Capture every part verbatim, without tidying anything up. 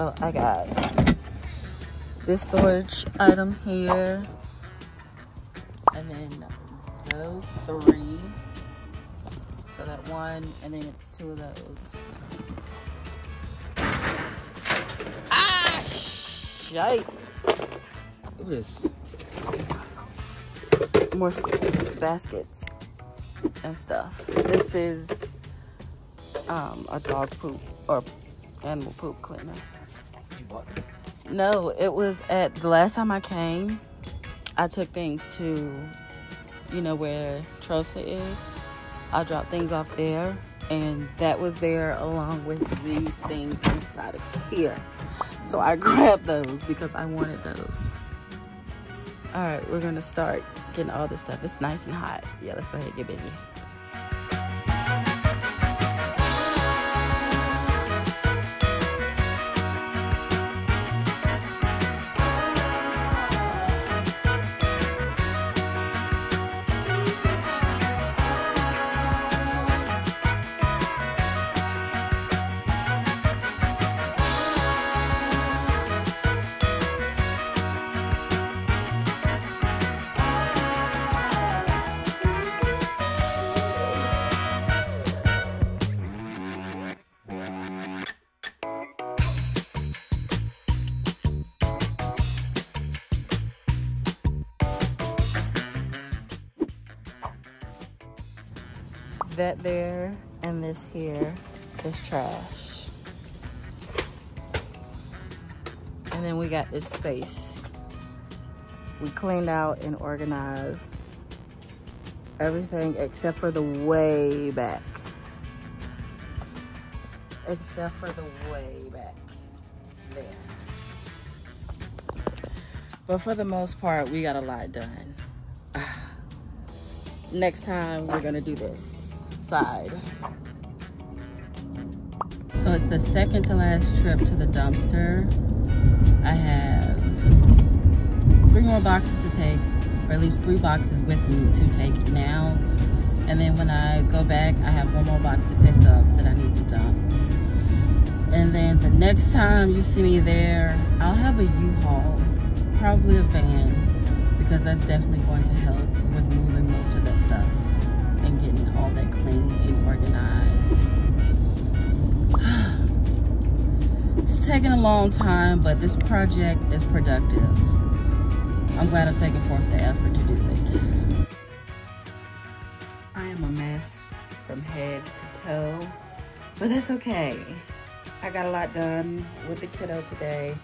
So I got this storage item here, and then those three. So that one, and then it's two of those. Ah, shite. Look at this. More baskets and stuff. This is um, a dog poop or animal poop cleaner. You bought this? No, it was at the last time I came. I took things to, you know, where Trosa is. I dropped things off there, and that was there along with these things inside of here. So I grabbed those because I wanted those. All right, we're gonna start getting all this stuff. It's nice and hot. Yeah, let's go ahead and get busy. That there and this here is trash, and then we got this space. We cleaned out and organized everything except for the way back except for the way back there, but for the most part we got a lot done. Next time we're gonna do this side. So it's the second to last trip to the dumpster. I have three more boxes to take, or at least three boxes with me to take now. And then when I go back, I have one more box to pick up that I need to dump. And then the next time you see me there, I'll have a U-Haul, probably a van, because that's definitely going to help with moving most of that stuff and getting all that clean and organized. It's taking a long time, but this project is productive. I'm glad I'm taking forth the effort to do it. I am a mess from head to toe, but that's okay. I got a lot done with the kiddo today,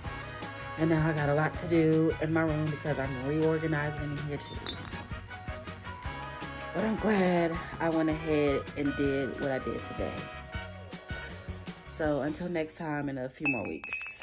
and now I got a lot to do in my room because I'm reorganizing in here too. But I'm glad I went ahead and did what I did today. So until next time in a few more weeks.